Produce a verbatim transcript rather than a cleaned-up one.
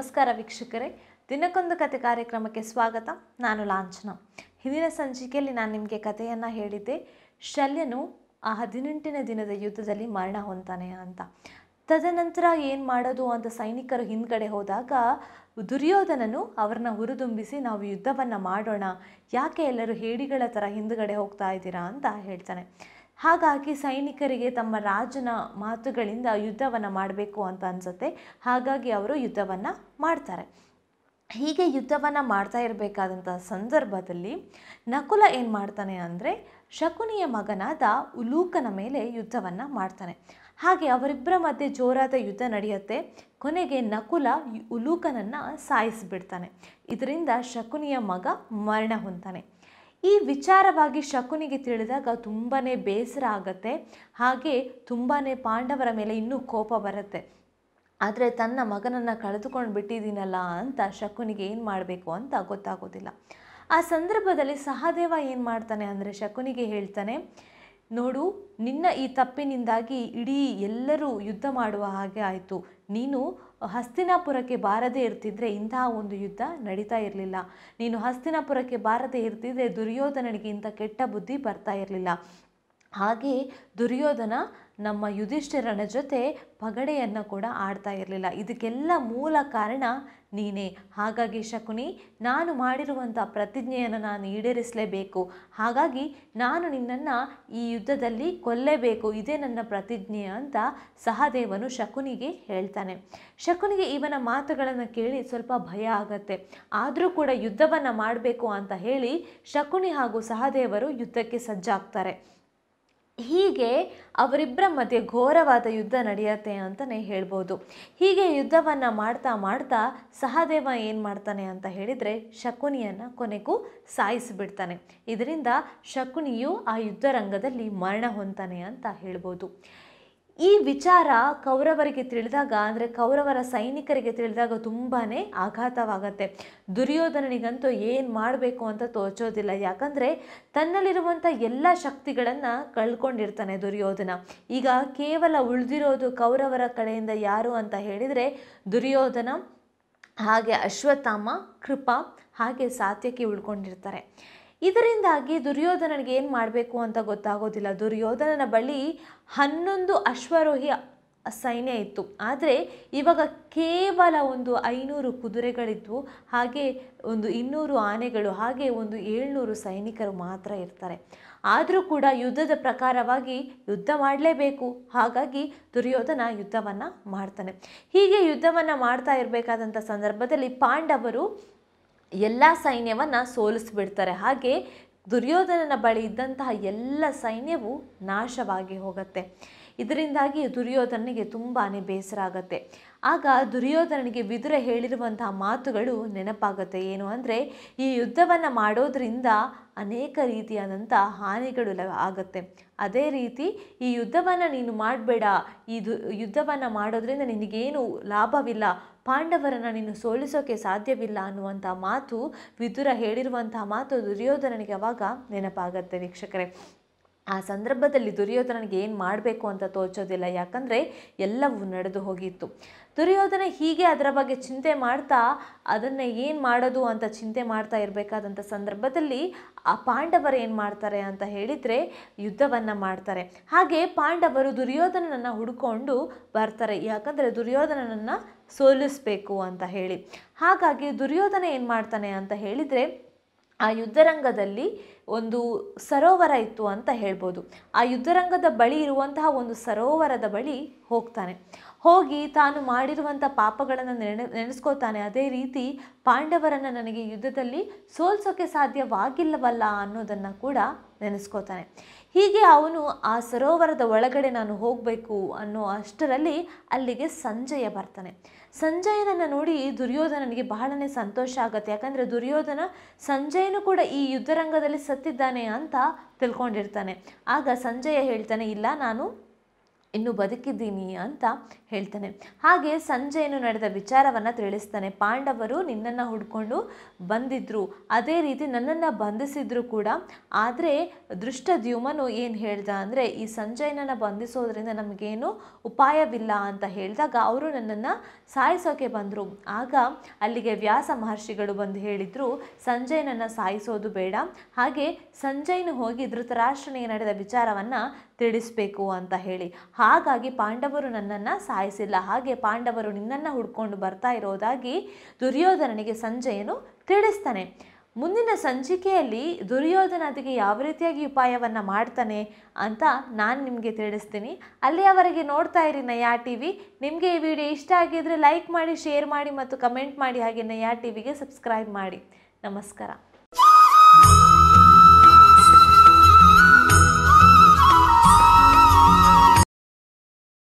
ನಮಸ್ಕಾರ ವೀಕ್ಷಕರೇ, ದಿನಕ್ಕೊಂದು ಕಥೆ ಕಾರ್ಯಕ್ರಮಕ್ಕೆ ಸ್ವಾಗತ. ನಾನು ಲಾಂಛನ. ಹಿಂದಿನ ಸಂಚಿಕೆಯಲ್ಲಿ ನಾನು ನಿಮಗೆ ಕಥೆಯನ್ನು ಹೇಳಿದ್ದೆ, ಶಲ್ಯನು ಆ ಹದಿನೆಂಟನೇ ದಿನದ ಯುದ್ಧದಲ್ಲಿ ಮರಣ ಹೊಂತಾನೆ ಅಂತ. ತದನಂತರ ಏನು ಮಾಡೋದು ಅಂತ ಸೈನಿಕರು ಹಿಂದ್ಗಡೆ ಹೋದಾಗ ದುರ್ಯೋಧನನು ಅವ್ರನ್ನ ಹುರಿದುಂಬಿಸಿ, ನಾವು ಯುದ್ಧವನ್ನು ಮಾಡೋಣ, ಯಾಕೆ ಎಲ್ಲರೂ ಹೇಡಿಗಳ ಥರ ಹಿಂದ್ಗಡೆ ಹೋಗ್ತಾ ಇದ್ದೀರಾ ಅಂತ ಹೇಳ್ತಾನೆ. ಹಾಗಾಗಿ ಸೈನಿಕರಿಗೆ ತಮ್ಮ ರಾಜನ ಮಾತುಗಳಿಂದ ಯುದ್ಧವನ್ನು ಮಾಡಬೇಕು ಅಂತ ಅನಿಸುತ್ತೆ. ಹಾಗಾಗಿ ಅವರು ಯುದ್ಧವನ್ನು ಮಾಡ್ತಾರೆ. ಹೀಗೆ ಯುದ್ಧವನ್ನು ಮಾಡ್ತಾ ಇರಬೇಕಾದಂಥ ಸಂದರ್ಭದಲ್ಲಿ ನಕುಲ ಏನು ಮಾಡ್ತಾನೆ ಅಂದರೆ, ಶಕುನಿಯ ಮಗನಾದ ಉಲೂಕನ ಮೇಲೆ ಯುದ್ಧವನ್ನು ಮಾಡ್ತಾನೆ. ಹಾಗೆ ಅವರಿಬ್ಬರ ಮಧ್ಯೆ ಜೋರಾದ ಯುದ್ಧ ನಡೆಯುತ್ತೆ. ಕೊನೆಗೆ ನಕುಲ ಉಲೂಕನನ್ನು ಸಾಯಿಸಿಬಿಡ್ತಾನೆ. ಇದರಿಂದ ಶಕುನಿಯ ಮಗ ಮರಣ ಹೊಂತಾನೆ. ಈ ವಿಚಾರವಾಗಿ ಶಕುನಿಗೆ ತಿಳಿದಾಗ ತುಂಬಾ ಬೇಸರ ಆಗತ್ತೆ. ಹಾಗೆ ತುಂಬಾ ಪಾಂಡವರ ಮೇಲೆ ಇನ್ನೂ ಕೋಪ ಬರುತ್ತೆ. ಆದರೆ ತನ್ನ ಮಗನನ್ನು ಕಳೆದುಕೊಂಡು ಬಿಟ್ಟಿದ್ದೀನಲ್ಲ ಅಂತ ಶಕುನಿಗೆ ಏನು ಮಾಡಬೇಕು ಅಂತ ಗೊತ್ತಾಗೋದಿಲ್ಲ. ಆ ಸಂದರ್ಭದಲ್ಲಿ ಸಹದೇವ ಏನು ಮಾಡ್ತಾನೆ ಅಂದರೆ, ಶಕುನಿಗೆ ಹೇಳ್ತಾನೆ, ನೋಡು, ನಿನ್ನ ಈ ತಪ್ಪಿನಿಂದಾಗಿ ಇಡೀ ಎಲ್ಲರೂ ಯುದ್ಧ ಮಾಡುವ ಹಾಗೆ ಆಯಿತು. ನೀನು ಹಸ್ತಿನಾಪುರಕ್ಕೆ ಬಾರದೇ ಇರ್ತಿದ್ರೆ ಇಂತಹ ಒಂದು ಯುದ್ಧ ನಡೀತಾ ಇರಲಿಲ್ಲ. ನೀನು ಹಸ್ತಿನಾಪುರಕ್ಕೆ ಬಾರದೇ ಇರ್ತಿದ್ರೆ ದುರ್ಯೋಧನನಿಗೆ ಇಂಥ ಕೆಟ್ಟ ಬುದ್ಧಿ ಬರ್ತಾ ಇರಲಿಲ್ಲ. ಹಾಗೆ ದುರ್ಯೋಧನ ನಮ್ಮ ಯುಧಿಷ್ಠಿರನ ಜೊತೆ ಪಗಡೆಯನ್ನು ಕೂಡ ಆಡ್ತಾ ಇರಲಿಲ್ಲ. ಇದಕ್ಕೆಲ್ಲ ಮೂಲ ಕಾರಣ ನೀನೇ. ಹಾಗಾಗಿ ಶಕುನಿ, ನಾನು ಮಾಡಿರುವಂಥ ಪ್ರತಿಜ್ಞೆಯನ್ನು ನಾನು ಈಡೇರಿಸಲೇಬೇಕು. ಹಾಗಾಗಿ ನಾನು ನಿನ್ನನ್ನು ಈ ಯುದ್ಧದಲ್ಲಿ ಕೊಲ್ಲಬೇಕು, ಇದೇ ನನ್ನ ಪ್ರತಿಜ್ಞೆ ಅಂತ ಸಹದೇವನು ಶಕುನಿಗೆ ಹೇಳ್ತಾನೆ. ಶಕುನಿಗೆ ಇವನ ಮಾತುಗಳನ್ನು ಕೇಳಿ ಸ್ವಲ್ಪ ಭಯ ಆಗತ್ತೆ. ಆದರೂ ಕೂಡ ಯುದ್ಧವನ್ನು ಮಾಡಬೇಕು ಅಂತ ಹೇಳಿ ಶಕುನಿ ಹಾಗೂ ಸಹದೇವರು ಯುದ್ಧಕ್ಕೆ ಸಜ್ಜಾಗ್ತಾರೆ. ಹೀಗೆ ಅವರಿಬ್ಬರ ಮಧ್ಯೆ ಘೋರವಾದ ಯುದ್ಧ ನಡೆಯುತ್ತೆ ಅಂತಲೇ ಹೇಳ್ಬೋದು. ಹೀಗೆ ಯುದ್ಧವನ್ನು ಮಾಡ್ತಾ ಮಾಡ್ತಾ ಸಹದೇವ ಏನು ಮಾಡ್ತಾನೆ ಅಂತ ಹೇಳಿದರೆ, ಶಕುನಿಯನ್ನು ಕೊನೆಗೂ ಸಾಯಿಸಿಬಿಡ್ತಾನೆ. ಇದರಿಂದ ಶಕುನಿಯು ಆ ಯುದ್ಧ ರಂಗದಲ್ಲಿ ಮರಣ ಹೊಂತಾನೆ ಅಂತ ಹೇಳ್ಬೋದು. ಈ ವಿಚಾರ ಕೌರವರಿಗೆ ತಿಳಿದಾಗ, ಅಂದರೆ ಕೌರವರ ಸೈನಿಕರಿಗೆ ತಿಳಿದಾಗ ತುಂಬಾ ಆಘಾತವಾಗತ್ತೆ. ದುರ್ಯೋಧನನಿಗಂತೂ ಏನು ಮಾಡಬೇಕು ಅಂತ ತೋಚೋದಿಲ್ಲ. ಯಾಕಂದರೆ ತನ್ನಲ್ಲಿರುವಂಥ ಎಲ್ಲ ಶಕ್ತಿಗಳನ್ನು ಕಳ್ಕೊಂಡಿರ್ತಾನೆ ದುರ್ಯೋಧನ. ಈಗ ಕೇವಲ ಉಳಿದಿರೋದು ಕೌರವರ ಕಡೆಯಿಂದ ಯಾರು ಅಂತ ಹೇಳಿದರೆ ದುರ್ಯೋಧನ, ಹಾಗೆ ಅಶ್ವತ್ಥಾಮ, ಕೃಪ, ಹಾಗೆ ಸಾತ್ಯಕಿ ಉಳ್ಕೊಂಡಿರ್ತಾರೆ. ಇದರಿಂದಾಗಿ ದುರ್ಯೋಧನನಿಗೆ ಏನು ಮಾಡಬೇಕು ಅಂತ ಗೊತ್ತಾಗೋದಿಲ್ಲ. ದುರ್ಯೋಧನನ ಬಳಿ ಹನ್ನೊಂದು ಅಶ್ವರೋಹಿ ಸೈನ್ಯ ಇತ್ತು, ಆದರೆ ಇವಾಗ ಕೇವಲ ಒಂದು ಐನೂರು ಕುದುರೆಗಳಿದ್ವು, ಹಾಗೆ ಒಂದು ಇನ್ನೂರು ಆನೆಗಳು, ಹಾಗೆ ಒಂದು ಏಳ್ನೂರು ಸೈನಿಕರು ಮಾತ್ರ ಇರ್ತಾರೆ. ಆದರೂ ಕೂಡ ಯುದ್ಧದ ಪ್ರಕಾರವಾಗಿ ಯುದ್ಧ ಮಾಡಲೇಬೇಕು. ಹಾಗಾಗಿ ದುರ್ಯೋಧನ ಯುದ್ಧವನ್ನು ಮಾಡ್ತಾನೆ. ಹೀಗೆ ಯುದ್ಧವನ್ನು ಮಾಡ್ತಾ ಇರಬೇಕಾದಂಥ ಸಂದರ್ಭದಲ್ಲಿ ಪಾಂಡವರು ಎಲ್ಲ ಸೈನ್ಯವನ್ನು ಸೋಲಿಸ್ಬಿಡ್ತಾರೆ. ಹಾಗೆ ದುರ್ಯೋಧನನ ಬಳಿ ಇದ್ದಂತಹ ಎಲ್ಲ ಸೈನ್ಯವು ನಾಶವಾಗಿ ಹೋಗುತ್ತೆ. ಇದರಿಂದಾಗಿ ದುರ್ಯೋಧನನಿಗೆ ತುಂಬಾ ಬೇಸರ ಆಗುತ್ತೆ. ಆಗ ದುರ್ಯೋಧನನಿಗೆ ವಿದುರ ಹೇಳಿರುವಂತಹ ಮಾತುಗಳು ನೆನಪಾಗುತ್ತೆ. ಏನು ಅಂದರೆ, ಈ ಯುದ್ಧವನ್ನು ಮಾಡೋದರಿಂದ ಅನೇಕ ರೀತಿಯಾದಂಥ ಹಾನಿಗಳು ಆಗುತ್ತೆ. ಅದೇ ರೀತಿ ಈ ಯುದ್ಧವನ್ನು ನೀನು ಮಾಡಬೇಡ, ಈ ಯುದ್ಧವನ್ನು ಮಾಡೋದರಿಂದ ನಿನಗೇನು ಲಾಭವಿಲ್ಲ, ಪಾಂಡವರನ್ನು ನೀನು ಸೋಲಿಸೋಕೆ ಸಾಧ್ಯವಿಲ್ಲ ಅನ್ನುವಂಥ ಮಾತು, ವಿದುರ ಹೇಳಿರುವಂಥ ಮಾತು ದುರ್ಯೋಧನನಿಗೆ ಅವಾಗ ನೆನಪಾಗತ್ತೆ ವೀಕ್ಷಕರೇ. ಆ ಸಂದರ್ಭದಲ್ಲಿ ದುರ್ಯೋಧನನಿಗೆ ಏನು ಮಾಡಬೇಕು ಅಂತ ತೋಚೋದಿಲ್ಲ. ಯಾಕಂದರೆ ಎಲ್ಲವೂ ನಡೆದು ಹೋಗಿತ್ತು. ದುರ್ಯೋಧನ ಹೀಗೆ ಅದರ ಬಗ್ಗೆ ಚಿಂತೆ ಮಾಡ್ತಾ, ಅದನ್ನು ಏನು ಮಾಡೋದು ಅಂತ ಚಿಂತೆ ಮಾಡ್ತಾ ಇರಬೇಕಾದಂಥ ಸಂದರ್ಭದಲ್ಲಿ ಆ ಪಾಂಡವರು ಏನು ಮಾಡ್ತಾರೆ ಅಂತ ಹೇಳಿದರೆ ಯುದ್ಧವನ್ನು ಮಾಡ್ತಾರೆ. ಹಾಗೆ ಪಾಂಡವರು ದುರ್ಯೋಧನನನ್ನು ಹುಡ್ಕೊಂಡು ಬರ್ತಾರೆ. ಯಾಕಂದರೆ ದುರ್ಯೋಧನನನ್ನು ಸೋಲಿಸಬೇಕು ಅಂತ ಹೇಳಿ. ಹಾಗಾಗಿ ದುರ್ಯೋಧನ ಏನು ಮಾಡ್ತಾನೆ ಅಂತ ಹೇಳಿದರೆ, ಆ ಯುದ್ಧರಂಗದಲ್ಲಿ ಒಂದು ಸರೋವರ ಇತ್ತು ಅಂತ ಹೇಳ್ಬೋದು. ಆ ಯುದ್ಧರಂಗದ ಬಳಿ ಇರುವಂತಹ ಒಂದು ಸರೋವರದ ಬಳಿ ಹೋಗ್ತಾನೆ. ಹೋಗಿ ತಾನು ಮಾಡಿರುವಂಥ ಪಾಪಗಳನ್ನು ನೆನೆ ನೆನೆಸ್ಕೋತಾನೆ. ಅದೇ ರೀತಿ ಪಾಂಡವರನ್ನು ನನಗೆ ಯುದ್ಧದಲ್ಲಿ ಸೋಲ್ಸೋಕ್ಕೆ ಸಾಧ್ಯವಾಗಿಲ್ಲವಲ್ಲ ಅನ್ನೋದನ್ನು ಕೂಡ ನೆನೆಸ್ಕೋತಾನೆ. ಹೀಗೆ ಅವನು ಆ ಸರೋವರದ ಒಳಗಡೆ ನಾನು ಹೋಗಬೇಕು ಅನ್ನೋ ಅಷ್ಟರಲ್ಲಿ ಅಲ್ಲಿಗೆ ಸಂಜಯ ಬರ್ತಾನೆ. ಸಂಜಯನನ್ನು ನೋಡಿ ದುರ್ಯೋಧನನಿಗೆ ಬಹಳನೇ ಸಂತೋಷ ಆಗುತ್ತೆ. ಯಾಕಂದರೆ ದುರ್ಯೋಧನ ಸಂಜಯನೂ ಕೂಡ ಈ ಯುದ್ಧರಂಗದಲ್ಲಿ ಸತ್ತಿದ್ದಾನೆ ಅಂತ ತಿಳ್ಕೊಂಡಿರ್ತಾನೆ. ಆಗ ಸಂಜಯ ಹೇಳ್ತಾನೆ, ಇಲ್ಲ, ನಾನು ಇನ್ನು ಬದುಕಿದ್ದೀನಿ ಅಂತ ಹೇಳ್ತಾನೆ. ಹಾಗೆ ಸಂಜಯನು ನಡೆದ ವಿಚಾರವನ್ನು ತಿಳಿಸ್ತಾನೆ. ಪಾಂಡವರು ನಿನ್ನನ್ನು ಹುಡ್ಕೊಂಡು ಬಂದಿದ್ರು, ಅದೇ ರೀತಿ ನನ್ನನ್ನು ಬಂಧಿಸಿದ್ರು ಕೂಡ. ಆದರೆ ದೃಷ್ಟದ್ಯುಮನು ಏನು ಹೇಳ್ದ ಅಂದರೆ, ಈ ಸಂಜಯನನ್ನು ಬಂಧಿಸೋದ್ರಿಂದ ನಮಗೇನು ಉಪಾಯವಿಲ್ಲ ಅಂತ ಹೇಳಿದಾಗ ಅವರು ನನ್ನನ್ನು ಸಾಯಿಸೋಕೆ ಬಂದರು. ಆಗ ಅಲ್ಲಿಗೆ ವ್ಯಾಸ ಮಹರ್ಷಿಗಳು ಬಂದು ಹೇಳಿದರು, ಸಂಜಯನನ್ನು ಸಾಯಿಸೋದು ಬೇಡ, ಹಾಗೆ ಸಂಜಯನು ಹೋಗಿ ಧೃತರಾಷ್ಟ್ರನಿಗೆ ನಡೆದ ವಿಚಾರವನ್ನು ತಿಳಿಸಬೇಕು ಅಂತ ಹೇಳಿ. ಹಾಗಾಗಿ ಪಾಂಡವರು ನನ್ನನ್ನು ಸಾಯಿಸಿಲ್ಲ, ಹಾಗೆ ಪಾಂಡವರು ನಿನ್ನನ್ನು ಹುಡ್ಕೊಂಡು ಬರ್ತಾ ಇರೋದಾಗಿ ದುರ್ಯೋಧನನಿಗೆ ಸಂಜಯನು ತಿಳಿಸ್ತಾನೆ. ಮುಂದಿನ ಸಂಚಿಕೆಯಲ್ಲಿ ದುರ್ಯೋಧನನಿಗೆ ಯಾವ ರೀತಿಯಾಗಿ ಉಪಾಯವನ್ನು ಮಾಡ್ತಾನೆ ಅಂತ ನಾನು ನಿಮಗೆ ತಿಳಿಸ್ತೀನಿ. ಅಲ್ಲಿಯವರೆಗೆ ನೋಡ್ತಾ ಇರಿ ನಯಾ ಟಿ ವಿ. ನಿಮಗೆ ಈ ವಿಡಿಯೋ ಇಷ್ಟ ಆಗಿದ್ದರೆ ಲೈಕ್ ಮಾಡಿ, ಶೇರ್ ಮಾಡಿ ಮತ್ತು ಕಮೆಂಟ್ ಮಾಡಿ. ಹಾಗೆ ನಯಾ ಟಿ ವಿಗೆ ಸಬ್ಸ್ಕ್ರೈಬ್ ಮಾಡಿ. ನಮಸ್ಕಾರ.